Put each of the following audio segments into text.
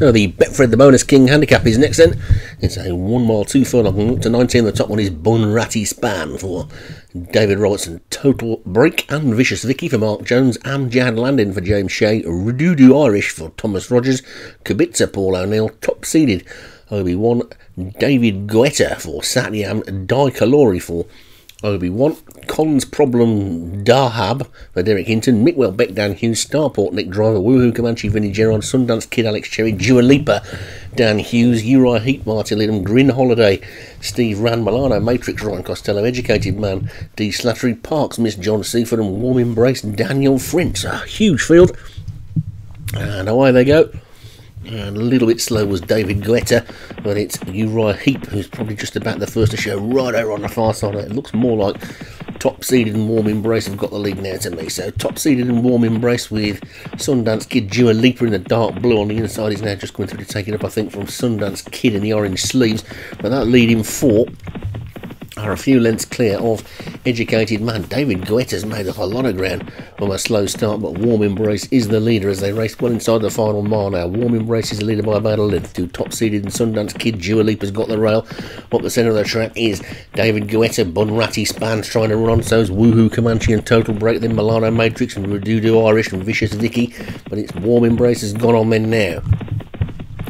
So the Betfred the Bonus King handicap is next then. It's a 1 mile, 2 furlong, up to 19. The top one is Bunratty Span for David Robertson, Total Break, and Vicious Vicky for Mark Jones, and Jad Landon for James Shea, Rududu Irish for Thomas Rogers, Kibitza Paul O'Neill, top seeded Obi-Wan, David Guetta for Satyam, Di Calori for Obi-Wan, Cons Problem Dahab for Derek Hinton, Mickwell Beck, Dan Hughes, Starport, Nick Driver, Woohoo Comanche, Vinnie Gerard, Sundance Kid, Alex Cherry, Dua Lipa, Dan Hughes, Uri Heat, Martin Lidham, Green Holiday, Steve Rand, Milano Matrix, Ryan Costello, Educated Man, D. Slattery, Parks, Miss John Seaford, and Warm Embrace, Daniel Frintz. A huge field. And away they go. And a little bit slow was David Guetta, but it's Uriah Heep who's probably just about the first to show right over on the far side. It looks more like top-seeded and Warm Embrace have got the lead now to me. So top-seeded and Warm Embrace with Sundance Kid. Dua Lipa in the dark blue on the inside is now just going through to take it up, I think, from Sundance Kid in the orange sleeves. But that lead in four are a few lengths clear of Educated Man. David Guetta's made up a lot of ground from a slow start, but Warm Embrace is the leader as they race well inside the final mile now. Warm Embrace is the leader by about a length to top-seeded and Sundance Kid. Dua Lipa's got the rail. Up the centre of the track is David Guetta. Bunratty Span's trying to run on, so's Woohoo Comanche and Total Break, then Milano Matrix and Rududu Irish and Vicious Vicky, but it's Warm Embrace has gone on then now.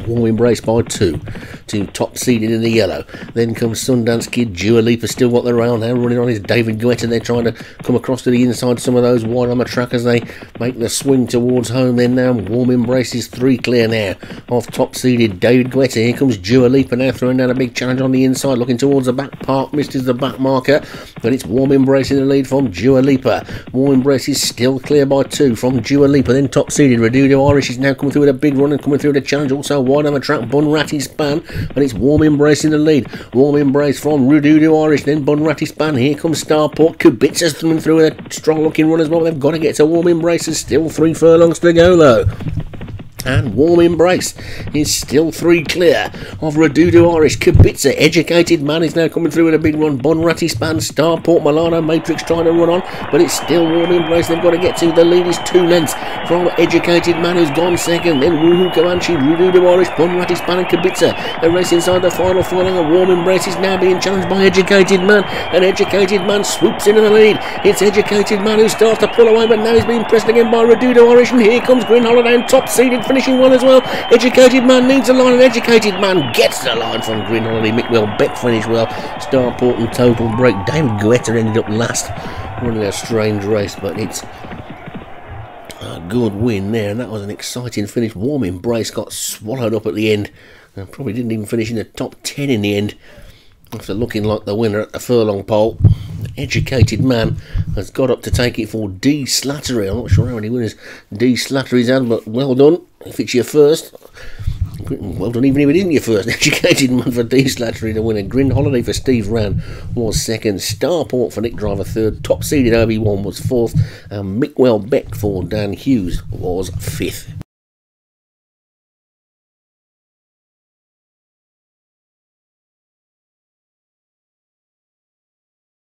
Warm Embrace by two to top seeded in the yellow. Then comes Sundance Kid. Dua Lipa still got the rail now, running on is David Guetta. They're trying to come across to the inside some of those wide on the track as they make the swing towards home then now. Warm Embrace is three clear now off top seeded David Guetta. Here comes Dua Lipa now, throwing down a big challenge on the inside, looking towards the back. Park missed is the back marker, but it's Warm Embrace in the lead from Dua Lipa. Warm Embrace is still clear by two from Dua Lipa. Then top seeded Rududu Irish is now coming through with a big run and coming through the challenge also wide on the track. Bunratty Span, and it's Warm Embrace in the lead. Warm Embrace from Rududu Irish, then Bunratty Span. Here comes Starport. Kibitza's coming through with a strong looking run as well. They've got to get to Warm Embrace. There's still 3 furlongs to go though. And Warm Embrace is still three clear of Rududu Irish. Kibitza, Educated Man is now coming through with a big run. Bunratty Span, Starport, Milano Matrix trying to run on, but it's still Warm Embrace they've got to get to. The lead is 2 lengths from Educated Man, who's gone second. Then Woohoo Comanche, Rududu Irish, Bunratty Span and Kibitza. The race inside the final furlong, and Warm Embrace is now being challenged by Educated Man. And Educated Man swoops into the lead. It's Educated Man who starts to pull away, but now he's being pressed again by Rududu Irish. And here comes Green Holiday and top seeded, finishing well as well. Educated Man needs a line, and Educated Man gets the line from Green Holiday. Mickwell Beck finished well. Starport and Total Break. David Guetta ended up last, running a strange race, but it's a good win there, and that was an exciting finish. Warm Embrace got swallowed up at the end, and probably didn't even finish in the top 10 in the end, after looking like the winner at the furlong pole. Educated Man has got up to take it for D. Slattery. I'm not sure how many winners D. Slattery's had, but well done if it's your first. Well done even if it isn't your first. Educated Man for D. Slattery the winner. Green Holiday for Steve Rand was second. Starport for Nick Driver third. Top seeded Obi-Wan was fourth. And Mickwell Beck for Dan Hughes was fifth.